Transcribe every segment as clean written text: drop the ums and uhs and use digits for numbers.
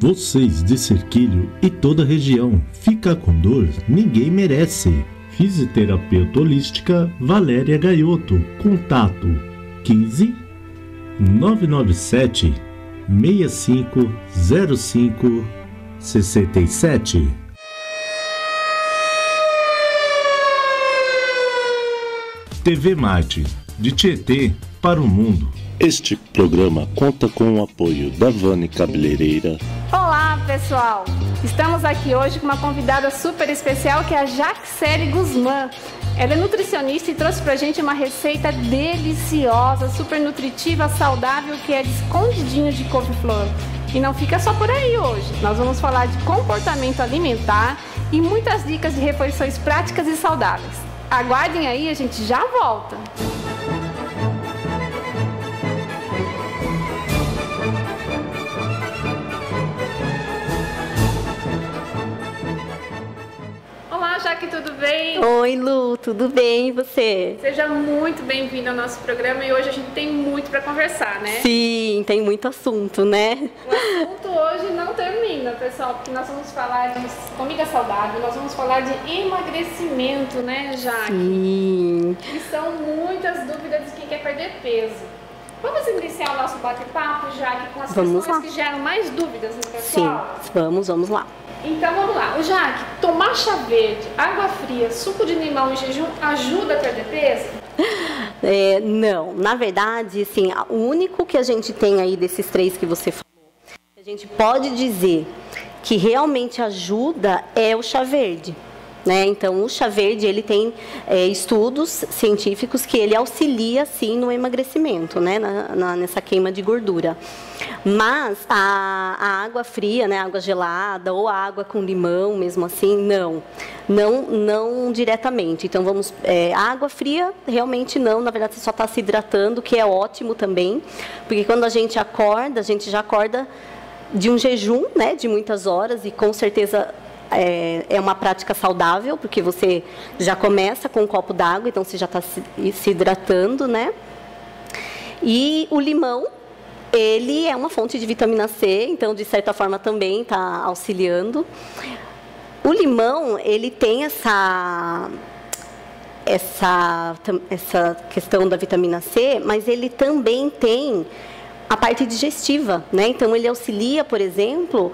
Vocês de Cerquilho e toda a região, fica com dor, ninguém merece. Fisioterapeuta holística Valéria Gaiotto, contato 15 997 6505 67. TV Marte, de Tietê para o mundo. Este programa conta com o apoio da Vani Cabeleireira. Olá, pessoal! Estamos aqui hoje com uma convidada super especial, que é a Jaque Guzman. Ela é nutricionista e trouxe pra gente uma receita deliciosa, super nutritiva, saudável, que é de escondidinho de couve flor. E não fica só por aí hoje. Nós vamos falar de comportamento alimentar e muitas dicas de refeições práticas e saudáveis. Aguardem aí, a gente já volta! Jaque, tudo bem? Oi, Lu, tudo bem? E você? Seja muito bem-vinda ao nosso programa, e hoje a gente tem muito para conversar, né? Sim, tem muito assunto, né? O assunto hoje não termina, pessoal, porque nós vamos falar de comida saudável, nós vamos falar de emagrecimento, né, Jaque? Sim. E são muitas dúvidas de quem quer perder peso. Vamos iniciar o nosso bate-papo, Jaque, com as questões que geram mais dúvidas no pessoal? Sim, vamos lá. Então vamos lá, Jaque, tomar chá verde, água fria, suco de limão em jejum ajuda a perder peso? Não, na verdade, assim, o único que a gente tem aí desses três que você falou, que a gente pode dizer que realmente ajuda é o chá verde, né? Então o chá verde, ele tem estudos científicos que ele auxilia sim no emagrecimento, né? nessa queima de gordura. Mas a água fria, né, água gelada ou a água com limão, mesmo assim, não diretamente. Então vamos, água fria realmente não, na verdade você só está se hidratando, que é ótimo também, porque quando a gente já acorda de um jejum, né, de muitas horas, e com certeza é uma prática saudável, porque você já começa com um copo d'água, então você já está se hidratando, né? E o limão, ele é uma fonte de vitamina C, então de certa forma também está auxiliando. O limão, ele tem essa questão da vitamina C, mas ele também tem a parte digestiva, né? Então ele auxilia, por exemplo,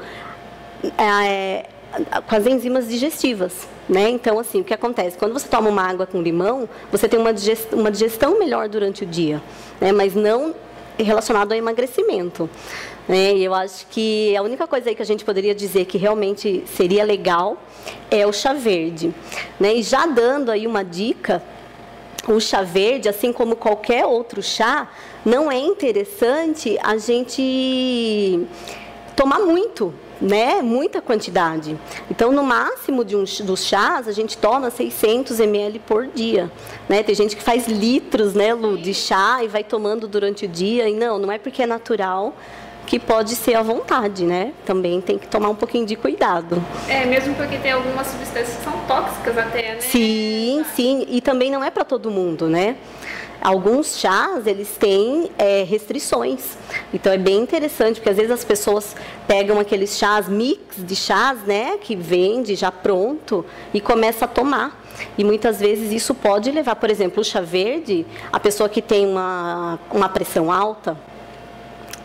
com as enzimas digestivas, né? Então, assim, o que acontece? Quando você toma uma água com limão, você tem uma digestão melhor durante o dia, né? Mas não relacionado ao emagrecimento, né? E eu acho que a única coisa aí que a gente poderia dizer que realmente seria legal é o chá verde, né? E já dando aí uma dica, o chá verde, assim como qualquer outro chá, não é interessante a gente tomar muito, né? Muita quantidade. Então, no máximo dos chás, a gente toma 600 ml por dia, né? Tem gente que faz litros, né, Lu, de chá e vai tomando durante o dia. E não é porque é natural que pode ser à vontade, né? Também tem que tomar um pouquinho de cuidado. É, mesmo porque tem algumas substâncias que são tóxicas até, né? Sim, sim. E também não é para todo mundo, né? Alguns chás, eles têm restrições, então é bem interessante, porque às vezes as pessoas pegam aqueles chás, mix de chás, né, que vende já pronto e começa a tomar. E muitas vezes isso pode levar, por exemplo, o chá verde, a pessoa que tem uma pressão alta,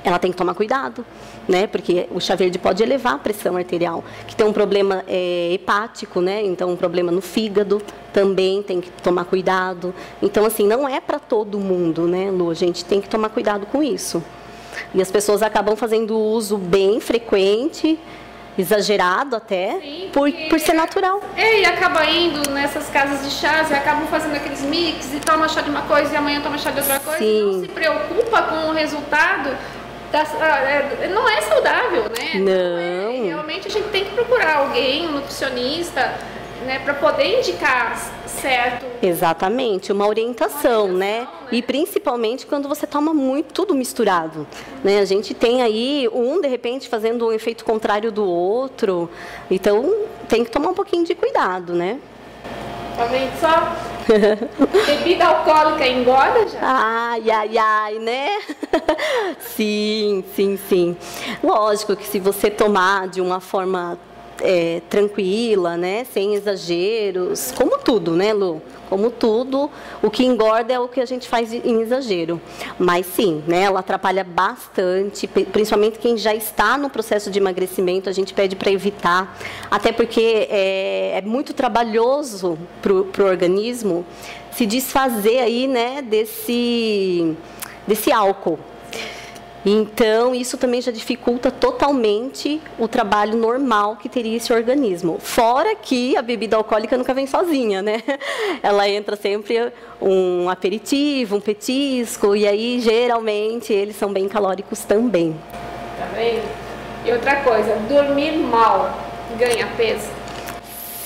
ela tem que tomar cuidado, né? Porque o chá verde pode elevar a pressão arterial, que tem um problema hepático, né? Então, um problema no fígado também tem que tomar cuidado. Então, assim, não é para todo mundo, né, Lu? A gente tem que tomar cuidado com isso. E as pessoas acabam fazendo uso bem frequente, exagerado até, sim, por ser natural. E acaba indo nessas casas de chás e acabam fazendo aqueles mix, e toma chá de uma coisa e amanhã toma chá de outra coisa, e não se preocupa com o resultado. Não é saudável, né? Não. Realmente a gente tem que procurar alguém, um nutricionista, né, para poder indicar certo Exatamente, uma orientação, né? E principalmente quando você toma muito tudo misturado, né? A gente tem aí um, de repente, fazendo um efeito contrário do outro. Então, tem que tomar um pouquinho de cuidado, né? Também só bebida alcoólica engorda já? Ai, ai, ai, né? Sim, sim, sim. Lógico que se você tomar de uma forma tranquila, né? Sem exageros, como tudo, né, Lu? Como tudo, o que engorda é o que a gente faz em exagero. Mas sim, né, ela atrapalha bastante, principalmente quem já está no processo de emagrecimento, a gente pede para evitar. Até porque é muito trabalhoso para o organismo se desfazer aí, né, desse álcool. Então, isso também já dificulta totalmente o trabalho normal que teria esse organismo. Fora que a bebida alcoólica nunca vem sozinha, né? Ela entra sempre um aperitivo, um petisco, e aí, geralmente, eles são bem calóricos também. Tá vendo? E outra coisa, dormir mal ganha peso?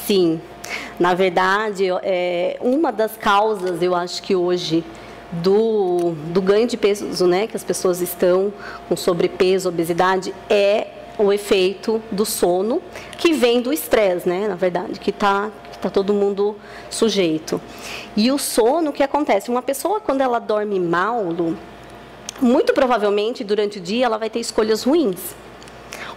Sim. Na verdade, uma das causas, eu acho que hoje, do ganho de peso, né, que as pessoas estão com sobrepeso, obesidade, é o efeito do sono, que vem do estresse, né, na verdade, que tá todo mundo sujeito. E o sono, o que acontece? Uma pessoa, quando ela dorme mal, muito provavelmente, durante o dia, ela vai ter escolhas ruins.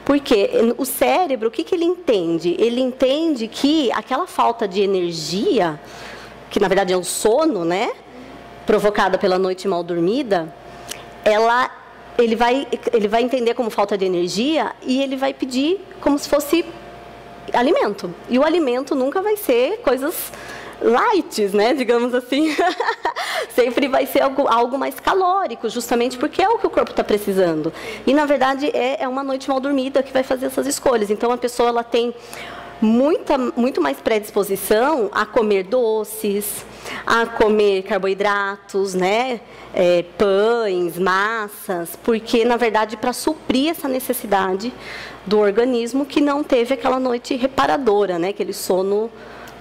Porque o cérebro, o que que ele entende? Ele entende que aquela falta de energia, que na verdade é um sono, né, provocada pela noite mal dormida, ele vai entender como falta de energia e ele vai pedir como se fosse alimento. E o alimento nunca vai ser coisas lights, né, digamos assim. Sempre vai ser algo mais calórico, justamente porque é o que o corpo está precisando. E, na verdade, é uma noite mal dormida que vai fazer essas escolhas. Então, a pessoa ela tem muito mais predisposição a comer doces, a comer carboidratos, né, pães, massas, porque, na verdade, para suprir essa necessidade do organismo que não teve aquela noite reparadora, né, aquele sono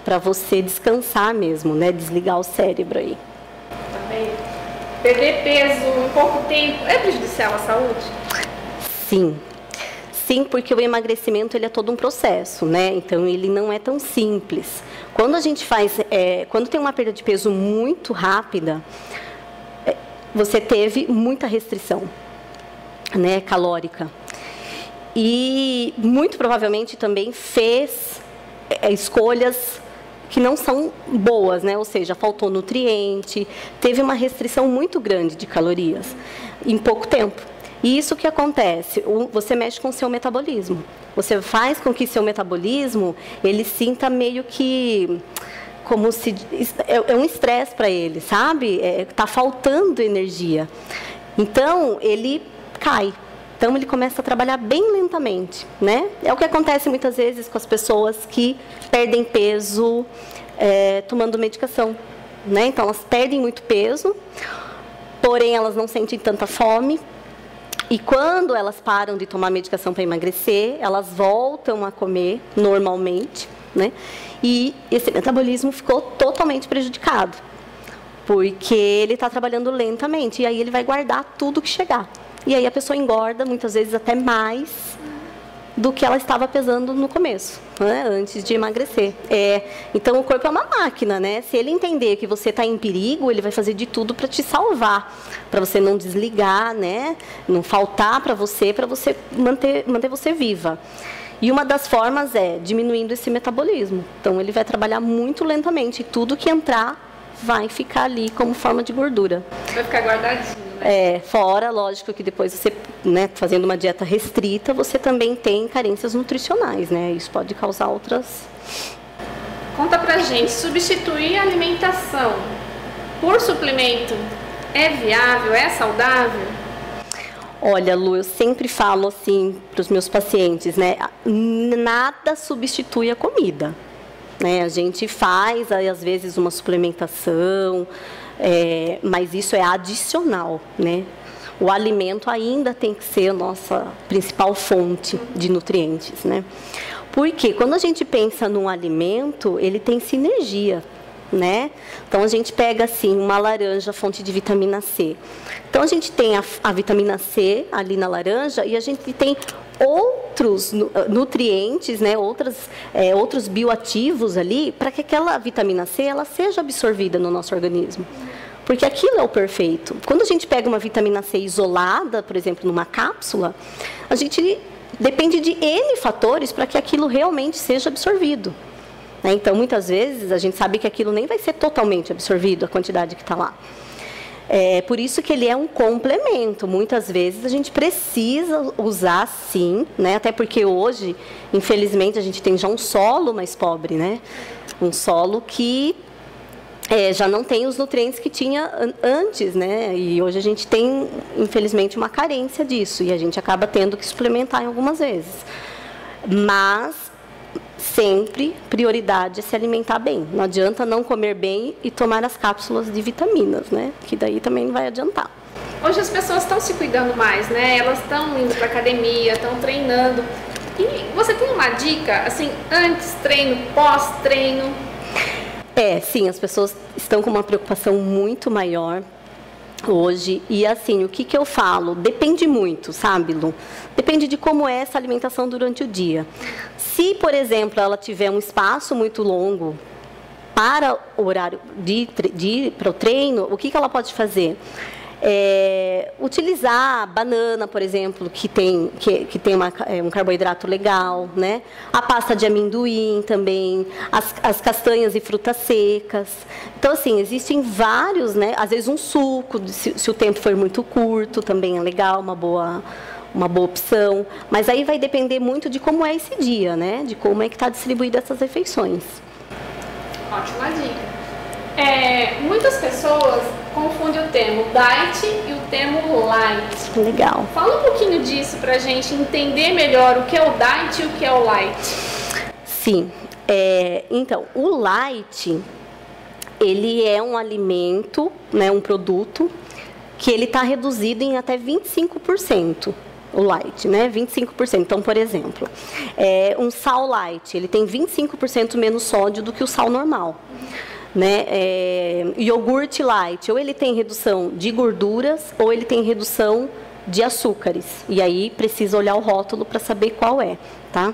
para você descansar mesmo, né, desligar o cérebro aí. Também, perder peso em pouco tempo é prejudicial à saúde? Sim. Sim, porque o emagrecimento ele é todo um processo, né? Então ele não é tão simples. Quando a gente faz, quando tem uma perda de peso muito rápida, você teve muita restrição, né, calórica, e muito provavelmente também fez escolhas que não são boas, né? Ou seja, faltou nutriente, teve uma restrição muito grande de calorias em pouco tempo. E isso que acontece, você mexe com o seu metabolismo. Você faz com que seu metabolismo, ele sinta meio que, como se, é um estresse para ele, sabe? Tá faltando energia. Então, ele cai. Então, ele começa a trabalhar bem lentamente, né? É o que acontece muitas vezes com as pessoas que perdem peso tomando medicação, né? Então, elas perdem muito peso, porém, elas não sentem tanta fome. E quando elas param de tomar medicação para emagrecer, elas voltam a comer normalmente, né? E esse metabolismo ficou totalmente prejudicado, porque ele está trabalhando lentamente, e aí ele vai guardar tudo que chegar. E aí a pessoa engorda, muitas vezes, até mais do que ela estava pesando no começo, né? Antes de emagrecer. Então, o corpo é uma máquina, né? Se ele entender que você está em perigo, ele vai fazer de tudo para te salvar, para você não desligar, né? Não faltar para você manter você viva. E uma das formas é diminuindo esse metabolismo. Então, ele vai trabalhar muito lentamente, e tudo que entrar vai ficar ali como forma de gordura. Vai ficar guardadinho. Fora, lógico, que depois você, né, fazendo uma dieta restrita, você também tem carências nutricionais, né? Isso pode causar outras... Conta pra gente, substituir a alimentação por suplemento é viável, é saudável? Olha, Lu, eu sempre falo assim pros meus pacientes, né? Nada substitui a comida, né? A gente faz, às vezes, uma suplementação... mas isso é adicional, né? O alimento ainda tem que ser a nossa principal fonte de nutrientes, né? Porque quando a gente pensa num alimento, ele tem sinergia, né? Então a gente pega assim uma laranja, fonte de vitamina C. Então a gente tem a vitamina C ali na laranja e a gente tem outros nutrientes, né, outros bioativos ali, para que aquela vitamina C ela seja absorvida no nosso organismo. Porque aquilo é o perfeito. Quando a gente pega uma vitamina C isolada, por exemplo, numa cápsula, a gente depende de N fatores para que aquilo realmente seja absorvido. Né? Então, muitas vezes, a gente sabe que aquilo nem vai ser totalmente absorvido, a quantidade que está lá. É por isso que ele é um complemento. Muitas vezes a gente precisa usar sim, né? Até porque hoje, infelizmente, a gente tem já um solo mais pobre, né? Um solo que já não tem os nutrientes que tinha antes, né? E hoje a gente tem, infelizmente, uma carência disso e a gente acaba tendo que suplementar em algumas vezes. Mas sempre prioridade é se alimentar bem. Não adianta não comer bem e tomar as cápsulas de vitaminas, né? Que daí também não vai adiantar. Hoje as pessoas estão se cuidando mais, né? Elas estão indo para academia, estão treinando. E você tem uma dica, assim, antes treino, pós-treino? É, sim, as pessoas estão com uma preocupação muito maior hoje. E assim, o que eu falo? Depende muito, sabe, Lu? Depende de como é essa alimentação durante o dia. Se, por exemplo, ela tiver um espaço muito longo para o horário para o treino, o que ela pode fazer? Utilizar banana, por exemplo, que tem um carboidrato legal, né? A pasta de amendoim também, as castanhas e frutas secas. Então, assim, existem vários, né? Às vezes um suco, se o tempo for muito curto, também é legal, uma boa opção. Mas aí vai depender muito de como é esse dia, né? De como é que está distribuída essas refeições. Ótima dica. Muitas pessoas confundem o termo diet e o termo light. Legal. Fala um pouquinho disso pra gente entender melhor o que é o diet e o que é o light. Sim. Então, o light, ele é um alimento, né, um produto, que ele está reduzido em até 25%. O light, né? 25%. Então, por exemplo, um sal light, ele tem 25% menos sódio do que o sal normal. Né? Iogurte light, ou ele tem redução de gorduras ou ele tem redução de açúcares, e aí precisa olhar o rótulo para saber qual é, tá?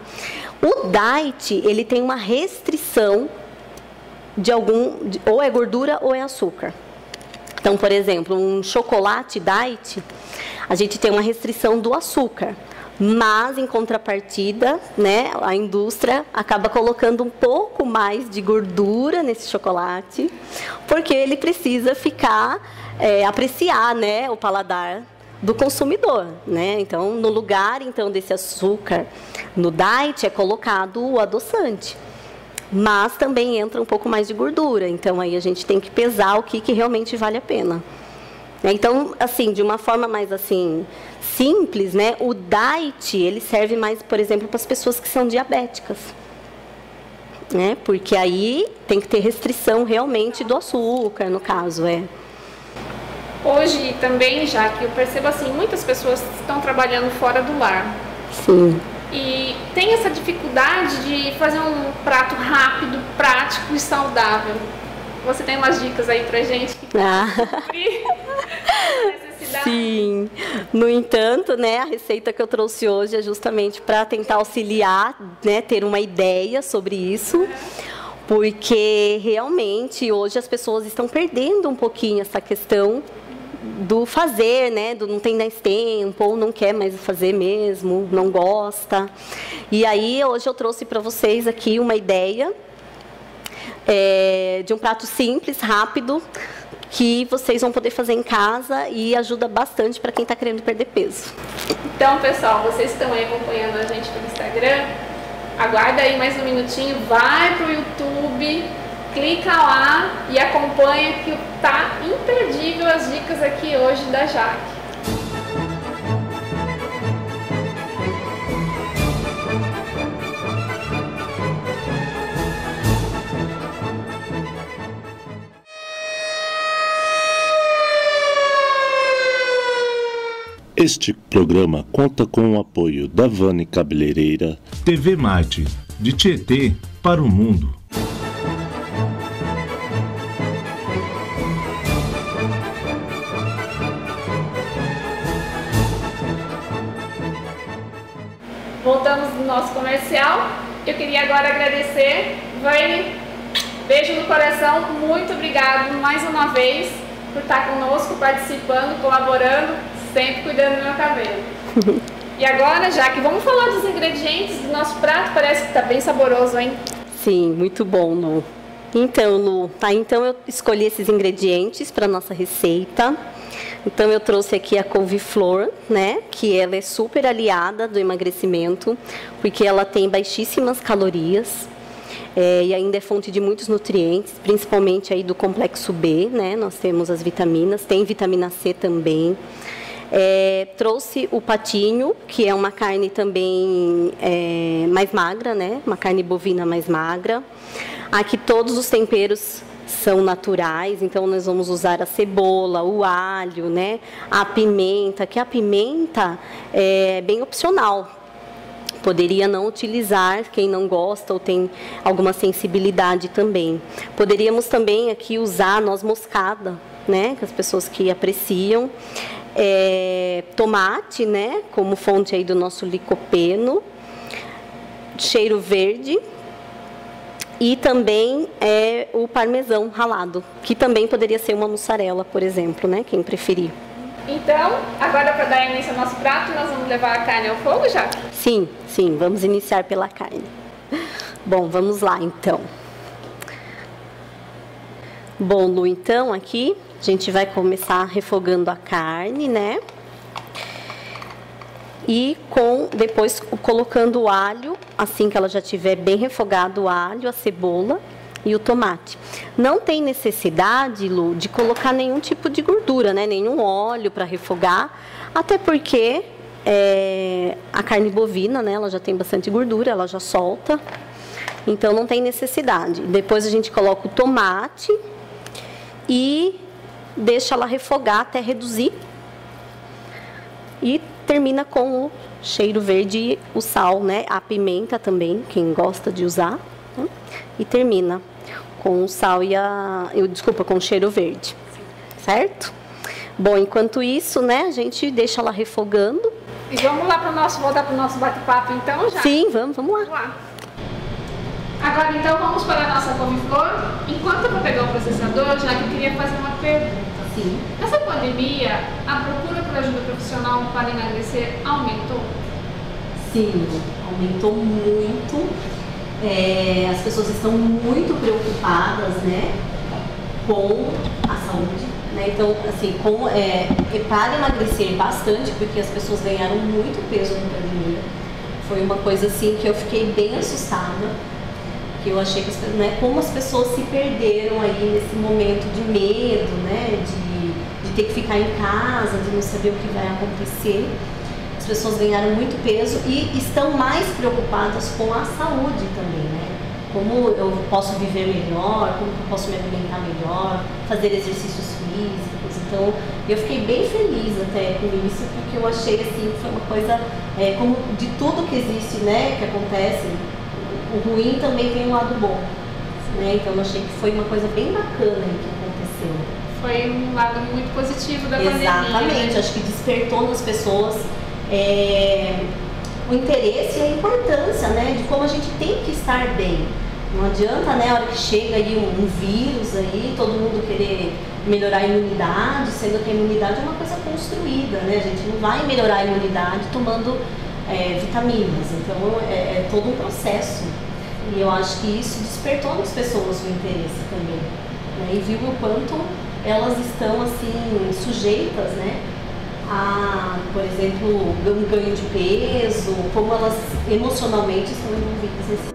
O diet, ele tem uma restrição de ou é gordura ou é açúcar. Então, por exemplo, um chocolate diet, a gente tem uma restrição do açúcar. Mas, em contrapartida, né, a indústria acaba colocando um pouco mais de gordura nesse chocolate, porque ele precisa ficar, apreciar, né, o paladar do consumidor, né? Então, no lugar então desse açúcar, no diet, é colocado o adoçante. Mas também entra um pouco mais de gordura, então aí a gente tem que pesar o que realmente vale a pena. Então, assim, de uma forma mais assim simples, né? O diet, ele serve mais, por exemplo, para as pessoas que são diabéticas, né? Porque aí tem que ter restrição realmente do açúcar, no caso, Hoje também, já que eu percebo assim, muitas pessoas estão trabalhando fora do lar. Sim. E tem essa dificuldade de fazer um prato rápido, prático e saudável. Você tem umas dicas aí pra gente? Sim. No entanto, né, a receita que eu trouxe hoje é justamente para tentar auxiliar, né, ter uma ideia sobre isso, porque realmente hoje as pessoas estão perdendo um pouquinho essa questão do fazer, né, do não tem mais tempo, ou não quer mais fazer mesmo, não gosta. E aí hoje eu trouxe para vocês aqui uma ideia de um prato simples, rápido, que vocês vão poder fazer em casa e ajuda bastante para quem está querendo perder peso. Então, pessoal, vocês estão aí acompanhando a gente no Instagram, aguarda aí mais um minutinho, vai pro YouTube, clica lá e acompanha que tá imperdível as dicas aqui hoje da Jaque. Este programa conta com o apoio da Vani Cabeleireira, TV Marte, de Tietê para o mundo. Voltamos no nosso comercial. Eu queria agora agradecer. Vani, beijo no coração. Muito obrigado mais uma vez por estar conosco, participando, colaborando, sempre cuidando do meu cabelo. E agora, Jaque, vamos falar dos ingredientes do nosso prato. Parece que está bem saboroso, hein? Sim, muito bom, Lu. Então, Lu, tá? Então eu escolhi esses ingredientes para nossa receita. Então eu trouxe aqui a couve-flor, né? Que ela é super aliada do emagrecimento, porque ela tem baixíssimas calorias e ainda é fonte de muitos nutrientes, principalmente aí do complexo B, né? Nós temos as vitaminas, tem vitamina C também. Trouxe o patinho, que é uma carne também mais magra, né? Uma carne bovina mais magra. Aqui todos os temperos são naturais, então nós vamos usar a cebola, o alho, né? A pimenta, que a pimenta é bem opcional. Poderia não utilizar, quem não gosta ou tem alguma sensibilidade também. Poderíamos também aqui usar noz moscada, né? As pessoas que apreciam. Tomate, né? Como fonte aí do nosso licopeno. Cheiro verde. E também o parmesão ralado, que também poderia ser uma mussarela, por exemplo, né? Quem preferir. Então, agora para dar início ao nosso prato, nós vamos levar a carne ao fogo, já? Sim, sim, vamos iniciar pela carne. Bom, vamos lá então. Bom, Lu, então aqui a gente vai começar refogando a carne, né? E depois colocando o alho, assim que ela já tiver bem refogado, o alho, a cebola e o tomate. Não tem necessidade, Lu, de colocar nenhum tipo de gordura, né? Nenhum óleo para refogar, até porque a carne bovina, né? Ela já tem bastante gordura, ela já solta, então não tem necessidade. Depois a gente coloca o tomate e deixa ela refogar até reduzir. E termina com o cheiro verde e o sal, né? A pimenta também, quem gosta de usar. Né? E termina com o sal e com o cheiro verde. Certo? Bom, enquanto isso, né? A gente deixa ela refogando. E vamos lá voltar para o nosso bate-papo então, já? Sim, vamos lá. Agora então vamos para a nossa couve-flor. Enquanto eu vou pegar o processador, já que eu queria fazer uma pergunta. Sim. Nessa pandemia, a procura por ajuda profissional para emagrecer aumentou? Sim, aumentou muito. As pessoas estão muito preocupadas, né, com a saúde. Né? Então, assim, para emagrecer bastante, porque as pessoas ganharam muito peso na pandemia. Foi uma coisa assim que eu fiquei bem assustada. Eu achei que, né, como as pessoas se perderam aí nesse momento de medo, né, de ter que ficar em casa, de não saber o que vai acontecer. As pessoas ganharam muito peso e estão mais preocupadas com a saúde também, né? Como eu posso viver melhor, como eu posso me alimentar melhor, fazer exercícios físicos. Então, eu fiquei bem feliz até com isso, porque eu achei assim, que foi uma coisa, como de tudo que existe, né, que acontece, o ruim também tem um lado bom, né? Então eu achei que foi uma coisa bem bacana que aconteceu. Foi um lado muito positivo da pandemia. Exatamente, né? Acho que despertou nas pessoas o interesse e a importância, né, de como a gente tem que estar bem. Não adianta, né, a hora que chega aí um vírus aí, todo mundo querer melhorar a imunidade, sendo que a imunidade é uma coisa construída, né? A gente não vai melhorar a imunidade tomando vitaminas, então é todo um processo e eu acho que isso despertou nas pessoas o interesse também, né? E viu o quanto elas estão assim sujeitas, né, a, por exemplo, um ganho de peso, como elas emocionalmente estão envolvidas nesse.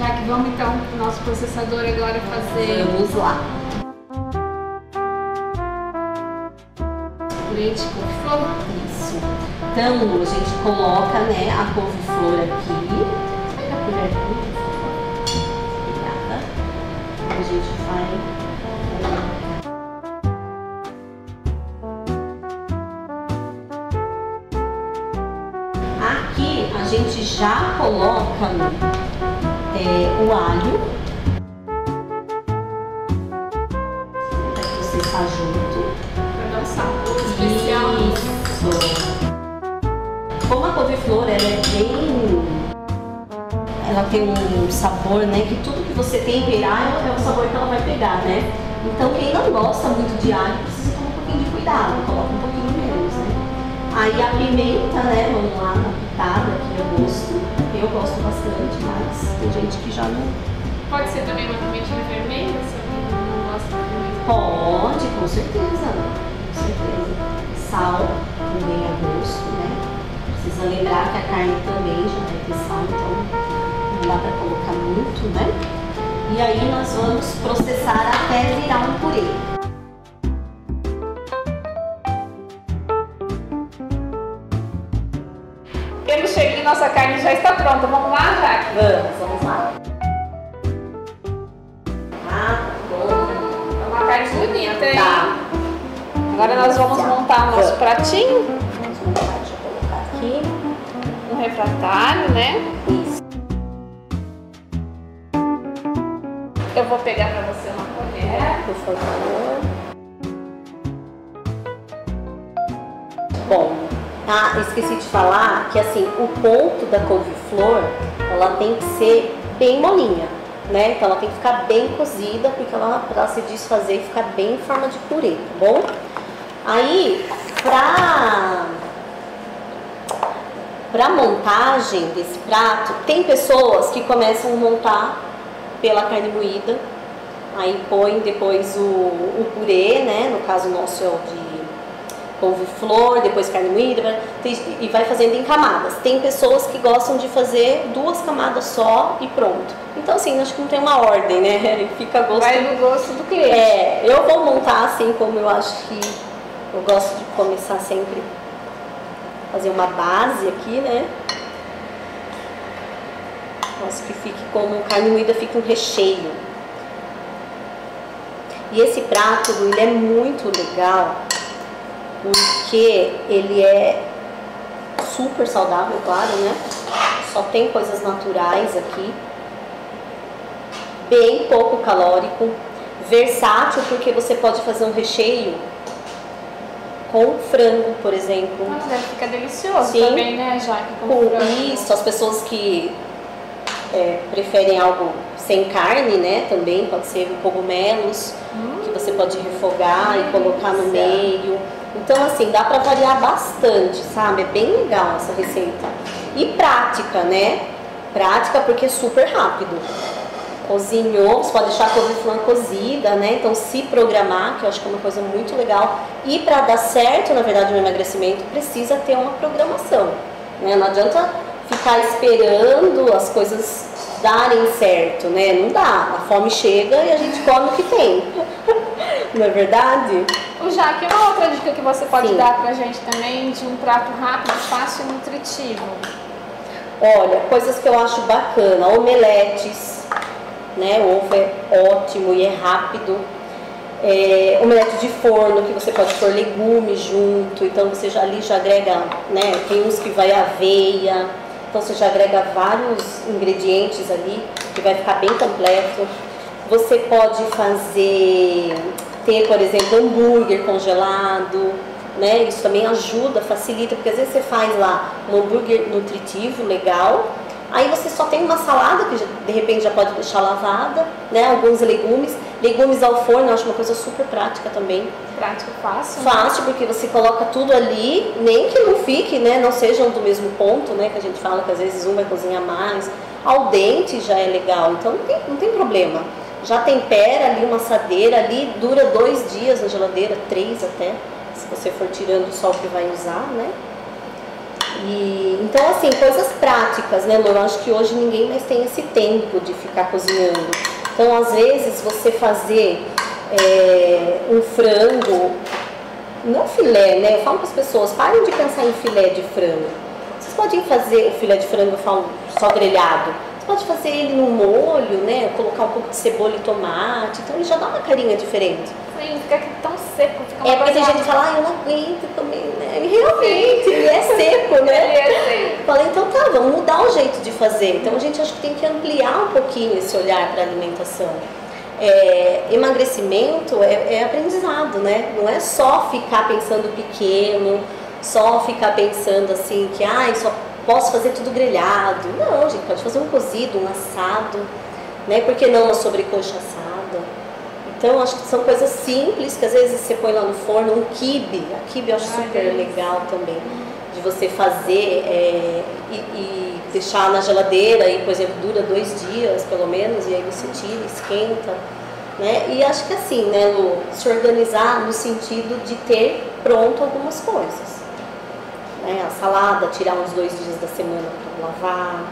Já que vamos então pro nosso processador agora fazer. Vamos lá. Leite com flor. Isso. Então, a gente coloca, né, a couve-flor aqui. Pega a colherzinha. Obrigada. A gente vai. Aqui a gente já coloca o alho. Pra processar junto. Pra dar um sabor especial. Isso. Como a ela tem um sabor, né? Que tudo que você temperar é o sabor que ela vai pegar, né? Então quem não gosta muito de alho precisa tomar um pouquinho de cuidado, coloca um pouquinho menos, né? Aí a pimenta, né? Vamos lá, uma pitada aqui a gosto. Eu gosto bastante, mas tem gente que já não. Pode ser também uma pimentinha vermelha, se alguém não gosta de pimenta? Pode, com certeza, com certeza. Sal também a gosto, né? Precisa lembrar que a carne também já vai ter sal, então não dá para colocar muito, né? E aí nós vamos processar até virar um purê. Eu cheguei, nossa carne já está pronta. Vamos lá, Jaque? Vamos lá. Ah, bom. É uma carne bonita, hein? Tá. Agora nós vamos montar o nosso pratinho. Vamos montar, deixa eu colocar aqui. Um refratário, né? Isso. Eu vou pegar para você uma colher, por favor. Bom. Ah, esqueci de falar que assim, o ponto da couve-flor, ela tem que ser bem molinha, né? Então ela tem que ficar bem cozida, porque ela pra se desfazer e ficar bem em forma de purê, tá bom? Aí, pra montagem desse prato, tem pessoas que começam a montar pela carne moída, aí põem depois o purê, né? No caso nosso é o de couve-flor, depois carne moída, e vai fazendo em camadas. Tem pessoas que gostam de fazer 2 camadas só e pronto. Então assim, acho que não tem uma ordem, né? Fica a gosto. Vai do gosto do cliente. É, eu vou montar assim como eu acho que eu gosto de começar sempre, fazer uma base aqui, né? Gosto que fique como carne moída, fica um recheio. E esse prato, ele é muito legal, porque ele é super saudável, claro, né? Só tem coisas naturais aqui, bem pouco calórico, versátil, porque você pode fazer um recheio com frango, por exemplo. Nossa, deve ficar delicioso. Sim, também, né, Jaque? Com isso, as pessoas que preferem algo sem carne, né, também pode ser um cogumelos, que você pode refogar e colocar no meio. Então assim, dá pra variar bastante, sabe? É bem legal essa receita. E prática, né? Prática porque é super rápido. Cozinhou, você pode deixar a couve-flor cozida, né? Então se programar, que eu acho que é uma coisa muito legal. E pra dar certo, na verdade, no emagrecimento, precisa ter uma programação, né? Não adianta ficar esperando as coisas darem certo, né? Não dá. A fome chega e a gente come o que tem. Não é verdade? O Jaque, uma outra dica que você pode dar pra gente também, de um prato rápido, fácil e nutritivo? Olha, coisas que eu acho bacana, omeletes, né? O ovo é ótimo e é rápido. Omelete de forno, que você pode pôr legumes junto, então você já agrega, né? Tem uns que vai aveia, então você já agrega vários ingredientes ali, que vai ficar bem completo. Você pode fazer, ter, por exemplo, hambúrguer congelado, né? Isso também ajuda, facilita, porque às vezes você faz lá um hambúrguer nutritivo, legal, aí você só tem uma salada, que de repente já pode deixar lavada, né? Alguns legumes ao forno, eu acho uma coisa super prática também. Prática, fácil. Fácil, né? Porque você coloca tudo ali, nem que não fique, né? Não sejam do mesmo ponto, né? Que a gente fala que às vezes um vai cozinhar mais, ao dente já é legal, então não tem problema. Já tempera ali uma assadeira, ali dura 2 dias na geladeira, 3 até, se você for tirando só o que vai usar, né? E, então assim, coisas práticas, né, Loura? Acho que hoje ninguém mais tem esse tempo de ficar cozinhando. Então às vezes você fazer um frango, não filé, né? Eu falo para as pessoas, parem de pensar em filé de frango. Vocês podem fazer o filé de frango, eu falo só grelhado. Pode fazer ele no molho, né? Colocar um pouco de cebola e tomate. Então ele já dá uma carinha diferente. Sim, fica tão seco. Fica uma porque tem gente que fala, eu não aguento também, né? E realmente, sim, ele é seco, né? Ele é seco. Fala, então tá, vamos mudar o jeito de fazer. Então a gente acho que tem que ampliar um pouquinho esse olhar para a alimentação. Emagrecimento é aprendizado, né? Não é só ficar pensando pequeno, só ficar pensando assim que, ai, só posso fazer tudo grelhado. Não, gente, pode fazer um cozido, um assado, né? Por que não uma sobrecoxa assada? Então, acho que são coisas simples, que às vezes você põe lá no forno, um quibe. A quibe eu acho super legal também, de você fazer e deixar na geladeira, e, por exemplo, dura 2 dias, pelo menos, e aí você tira, esquenta, né? E acho que assim, né, Lu, se organizar no sentido de ter pronto algumas coisas. Né? A salada, tirar uns 2 dias da semana para lavar,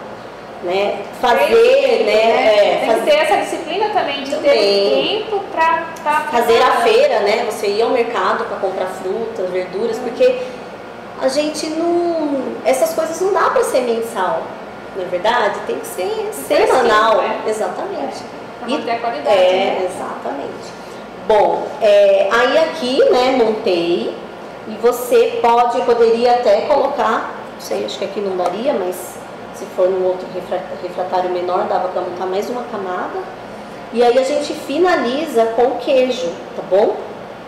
né? Fazer, né? Tem que ter essa disciplina também, de ter tempo para... Fazer a feira, né? Você ir ao mercado para comprar frutas, verduras, porque a gente não... Essas coisas não dá para ser mensal, não é verdade? Tem que ser semanal. Exatamente. Para manter a qualidade. Exatamente. Bom, aí aqui, né, montei, e você poderia até colocar, não sei, acho que aqui não daria, mas se for num outro refratário menor, dava para montar mais uma camada. E aí a gente finaliza com queijo, tá bom?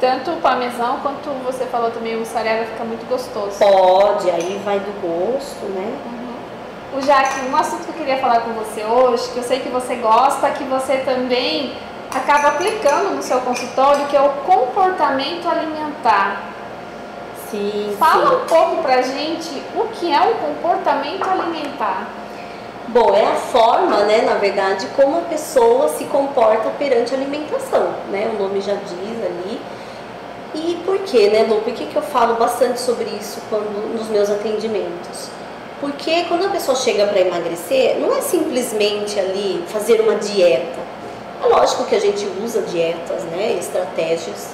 Tanto o parmesão quanto você falou também, o mussarela fica muito gostoso. Pode, aí vai do gosto, né? Uhum. O Jaque, um assunto que eu queria falar com você hoje, que eu sei que você gosta, que você também acaba aplicando no seu consultório, que é o comportamento alimentar. Sim, fala um pouco pra gente o que é o comportamento alimentar. Bom, é a forma, né, na verdade, como a pessoa se comporta perante a alimentação, né? O nome já diz ali. E por quê, né, Lu? Por que eu falo bastante sobre isso nos meus atendimentos? Porque quando a pessoa chega para emagrecer, não é simplesmente ali fazer uma dieta. É lógico que a gente usa dietas, né, estratégias.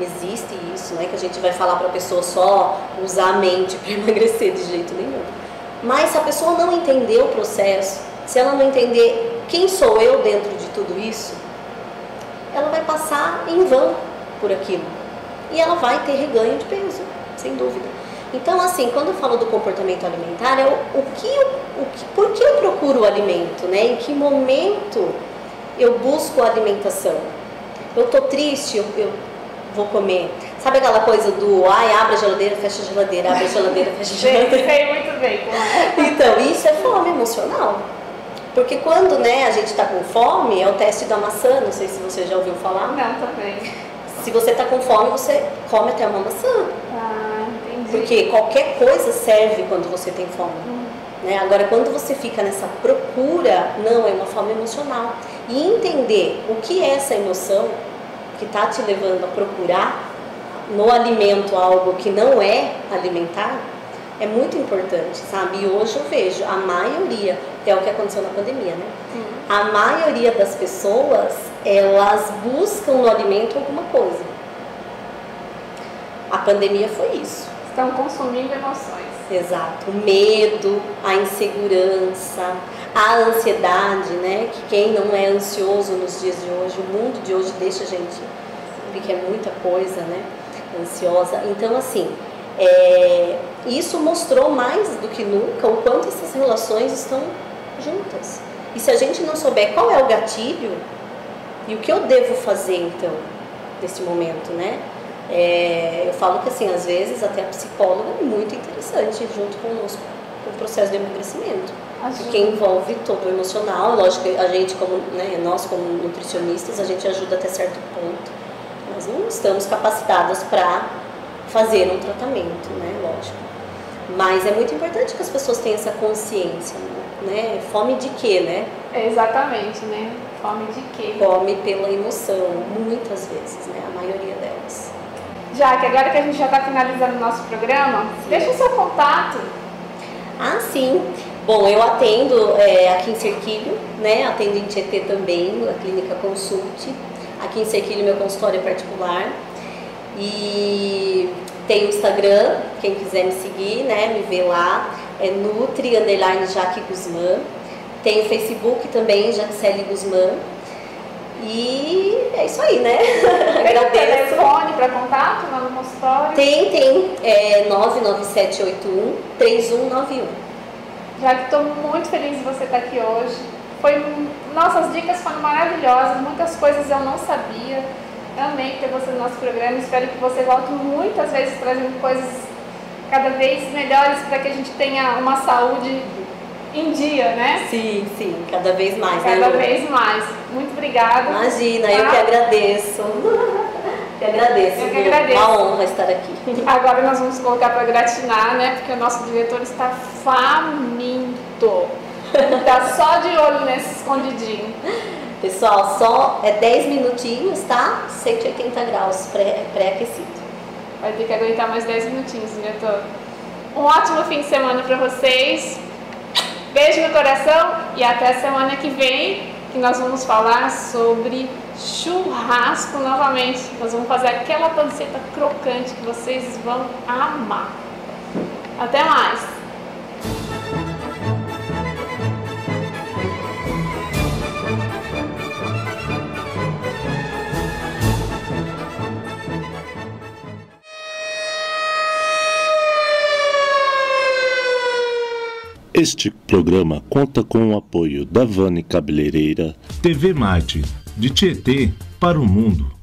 Existe isso, né? Que a gente vai falar para a pessoa só usar a mente para emagrecer de jeito nenhum. Mas se a pessoa não entender o processo, se ela não entender quem sou eu dentro de tudo isso, ela vai passar em vão por aquilo. E ela vai ter reganho de peso, sem dúvida. Então, assim, quando eu falo do comportamento alimentar, é por que eu procuro o alimento, né? Em que momento eu busco a alimentação? Eu tô triste, eu vou comer. Sabe aquela coisa do abre a geladeira, fecha a geladeira, abre a geladeira, fecha a geladeira? Sei muito bem. Então, isso é fome emocional. Porque quando, né, a gente tá com fome, é o teste da maçã, não sei se você já ouviu falar. Não, também. Se você tá com fome, você come até uma maçã. Ah, entendi. Porque qualquer coisa serve quando você tem fome. Né? Agora, quando você fica nessa procura, não, é uma fome emocional. E entender o que é essa emoção que está te levando a procurar no alimento algo que não é alimentar, é muito importante, sabe? E hoje eu vejo a maioria, que é o que aconteceu na pandemia, né? A maioria das pessoas, elas buscam no alimento alguma coisa. A pandemia foi isso. Estão consumindo emoções. Exato. O medo, a insegurança, a ansiedade, né? Que quem não é ansioso nos dias de hoje, o mundo de hoje deixa a gente, porque é muita coisa, né? Ansiosa. Então, assim, isso mostrou mais do que nunca o quanto essas relações estão juntas. E se a gente não souber qual é o gatilho e o que eu devo fazer, então, nesse momento, né? Eu falo que, assim, às vezes até a psicóloga é muito interessante junto conosco, com o processo de emagrecimento, porque envolve todo o emocional. Lógico que a gente, como, né, nós como nutricionistas, a gente ajuda até certo ponto. Nós não estamos capacitadas para fazer um tratamento, né, lógico. Mas é muito importante que as pessoas tenham essa consciência, né? Fome de quê, né? Exatamente, né? Fome de quê? Fome pela emoção, muitas vezes, né? A maioria delas. Jaque, agora que a gente já está finalizando o nosso programa, deixa o seu contato. Ah, sim. Bom, eu atendo aqui em Cerquilho, né? Atendo em Tietê também, a Clínica Consulte. Aqui em Cerquilho, meu consultório é particular. E tem o Instagram, quem quiser me seguir, né? Me ver lá. É Nutri_Jaque Guzman. Tem o Facebook também, Jaquecele Guzman. E é isso aí, né? Tem agradeço. Telefone para contato lá no consultório? Tem. É 99781-3191. Já que estou muito feliz de você estar aqui hoje. Nossas dicas foram maravilhosas, muitas coisas eu não sabia. Amei ter você no nosso programa. Espero que você volte muitas vezes trazendo coisas cada vez melhores para que a gente tenha uma saúde em dia, né? Sim, sim, cada vez mais. Cada vez mais. Muito obrigada. Imagina, eu que agradeço. Eu que agradeço. Uma honra estar aqui. Agora nós vamos colocar para gratinar, né? Porque o nosso diretor está faminto. Está só de olho nesse escondidinho. Pessoal, só é 10 minutinhos, tá? 180 graus pré-aquecido. Vai ter que aguentar mais 10 minutinhos, diretor. Um ótimo fim de semana para vocês. Beijo no coração e até semana que vem, que nós vamos falar sobre churrasco novamente. Nós vamos fazer aquela panceta crocante que vocês vão amar. Até mais! Este programa conta com o apoio da Vani Cabeleireira, TV Marte, de Tietê para o mundo.